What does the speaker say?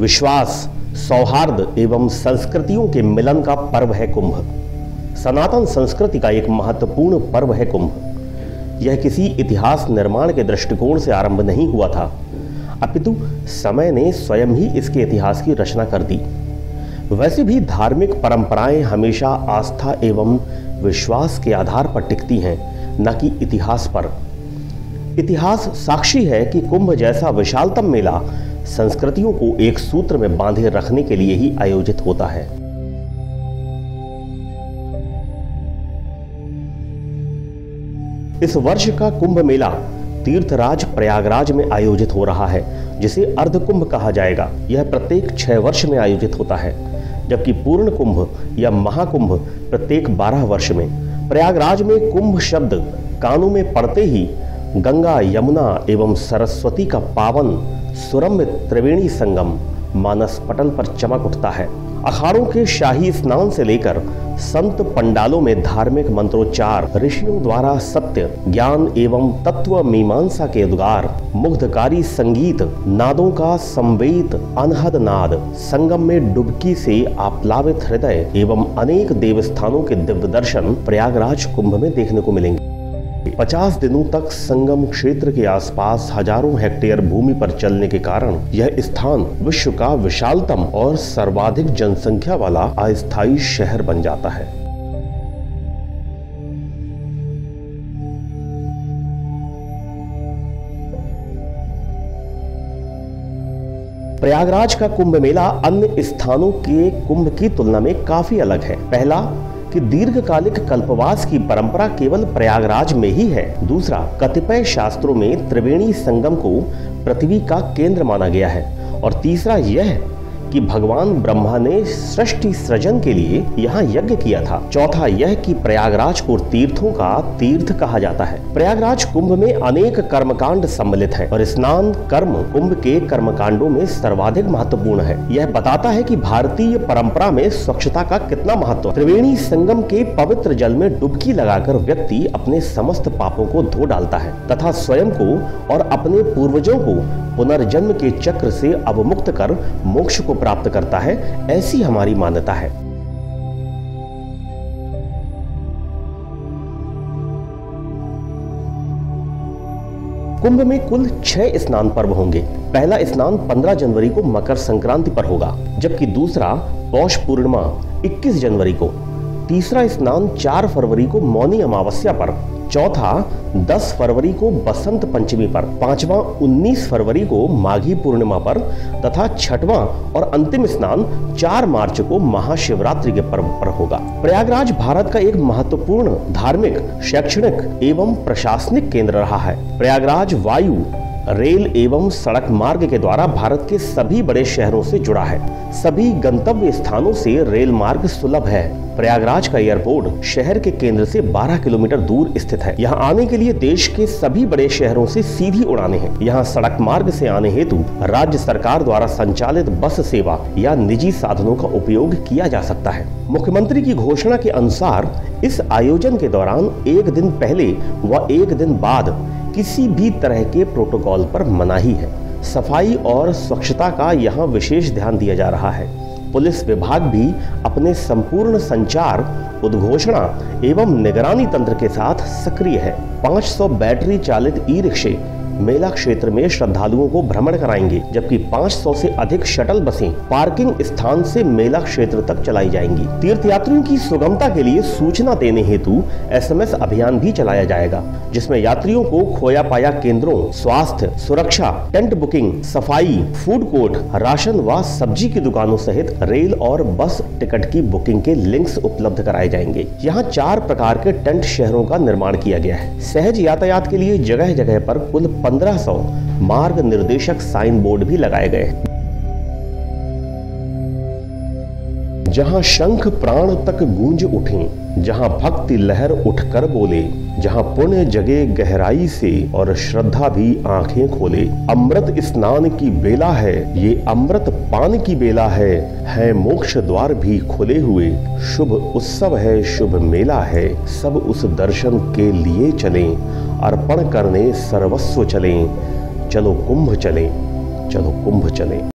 विश्वास, सौहार्द एवं संस्कृतियों के मिलन का पर्व है कुंभ। सनातन संस्कृति का एक महत्वपूर्ण पर्व है कुंभ। यह किसी इतिहास निर्माण के दृष्टिकोण से आरंभ नहीं हुआ था, अपितु समय ने स्वयं ही इसके इतिहास की रचना कर दी। वैसे भी धार्मिक परंपराएं हमेशा आस्था एवं विश्वास के आधार पर टिकती हैं, न कि इतिहास पर। इतिहास साक्षी है कि कुंभ जैसा विशालतम मेला संस्कृतियों को एक सूत्र में बांधे रखने के लिए ही आयोजित होता है। इस वर्ष का कुंभ मेला तीर्थराज प्रयागराज में आयोजित हो रहा है, जिसे अर्द्ध कुम्भ कहा जाएगा। यह प्रत्येक 6 वर्ष में आयोजित होता है, जबकि पूर्ण कुंभ या महाकुंभ प्रत्येक 12 वर्ष में। प्रयागराज में कुंभ शब्द कानों में पड़ते ही गंगा, यमुना एवं सरस्वती का पावन सुरम्य त्रिवेणी संगम मानस पटल पर चमक उठता है। अखाड़ों के शाही स्नान से लेकर संत पंडालों में धार्मिक मंत्रोच्चार, ऋषियों द्वारा सत्य ज्ञान एवं तत्वमीमांसा के उद्गार, मुग्धकारी संगीत, नादों का संवेद अनहद नाद, संगम में डुबकी से आप्लावित हृदय एवं अनेक देवस्थानों के दिव्य दर्शन प्रयागराज कुंभ में देखने को मिलेंगे। 50 दिनों तक संगम क्षेत्र के आसपास हजारों हेक्टेयर भूमि पर चलने के कारण यह स्थान विश्व का विशालतम और सर्वाधिक जनसंख्या वाला अस्थायी शहर बन जाता है। प्रयागराज का कुंभ मेला अन्य स्थानों के कुंभ की तुलना में काफी अलग है। पहला कि दीर्घकालिक कल्पवास की परंपरा केवल प्रयागराज में ही है। दूसरा, कतिपय शास्त्रों में त्रिवेणी संगम को पृथ्वी का केंद्र माना गया है। और तीसरा यह कि भगवान ब्रह्मा ने सृष्टि सृजन के लिए यहाँ यज्ञ किया था। चौथा यह कि प्रयागराज को तीर्थों का तीर्थ कहा जाता है। प्रयागराज कुंभ में अनेक कर्मकांड सम्मिलित हैं और स्नान कर्म कुंभ के कर्मकांडों में सर्वाधिक महत्वपूर्ण है। यह बताता है कि भारतीय परंपरा में स्वच्छता का कितना महत्व है। त्रिवेणी संगम के पवित्र जल में डुबकी लगाकर व्यक्ति अपने समस्त पापों को धो डालता है तथा स्वयं को और अपने पूर्वजों को पुनर्जन्म के चक्र से अवमुक्त कर मोक्ष को प्राप्त करता है, ऐसी हमारी मान्यता है। कुंभ में कुल 6 स्नान पर्व होंगे। पहला स्नान 15 जनवरी को मकर संक्रांति पर होगा, जबकि दूसरा पौष पूर्णिमा 21 जनवरी को, तीसरा स्नान 4 फरवरी को मौनी अमावस्या पर, चौथा 10 फरवरी को बसंत पंचमी पर, पांचवा 19 फरवरी को माघी पूर्णिमा पर तथा छठवां और अंतिम स्नान 4 मार्च को महाशिवरात्रि के पर्व पर होगा। प्रयागराज भारत का एक महत्वपूर्ण धार्मिक, शैक्षणिक एवं प्रशासनिक केंद्र रहा है। प्रयागराज वायु, रेल एवं सड़क मार्ग के द्वारा भारत के सभी बड़े शहरों से जुड़ा है। सभी गंतव्य स्थानों से रेल मार्ग सुलभ है। प्रयागराज का एयरपोर्ट शहर के केंद्र से 12 किलोमीटर दूर स्थित है। यहाँ आने के लिए देश के सभी बड़े शहरों से सीधी उड़ानें हैं। यहाँ सड़क मार्ग से आने हेतु राज्य सरकार द्वारा संचालित बस सेवा या निजी साधनों का उपयोग किया जा सकता है। मुख्यमंत्री की घोषणा के अनुसार इस आयोजन के दौरान एक दिन पहले व एक दिन बाद किसी भी तरह के प्रोटोकॉल पर मनाही है। सफाई और स्वच्छता का यहाँ विशेष ध्यान दिया जा रहा है। पुलिस विभाग भी अपने संपूर्ण संचार, उद्घोषणा एवं निगरानी तंत्र के साथ सक्रिय है। 500 बैटरी चालित ई रिक्शे मेला क्षेत्र में श्रद्धालुओं को भ्रमण कराएंगे, जबकि 500 से अधिक शटल बसें पार्किंग स्थान से मेला क्षेत्र तक चलाई जाएंगी। तीर्थयात्रियों की सुगमता के लिए सूचना देने हेतु SMS अभियान भी चलाया जाएगा, जिसमें यात्रियों को खोया पाया केंद्रों, स्वास्थ्य, सुरक्षा, टेंट बुकिंग, सफाई, फूड कोर्ट, राशन व सब्जी की दुकानों सहित रेल और बस टिकट की बुकिंग के लिंक्स उपलब्ध कराए जाएंगे। यहाँ 4 प्रकार के टेंट शहरों का निर्माण किया गया है। सहज यातायात के लिए जगह जगह पर कुल 1500 मार्ग निर्देशक साइन बोर्ड भी लगाए गए, जहां शंख प्राण तक गूंज उठें, जहां भक्ति लहर उठकर बोले, जहां पुण्य जगे गहराई से और श्रद्धा भी आंखें खोले। अमृत स्नान की बेला है, ये अमृत पान की बेला है मोक्ष द्वार भी खुले हुए। शुभ उत्सव है, शुभ मेला है, सब उस दर्शन के लिए चलें, अर्पण करने सर्वस्व चलें, चलो कुंभ चलें, चलो कुंभ चलें।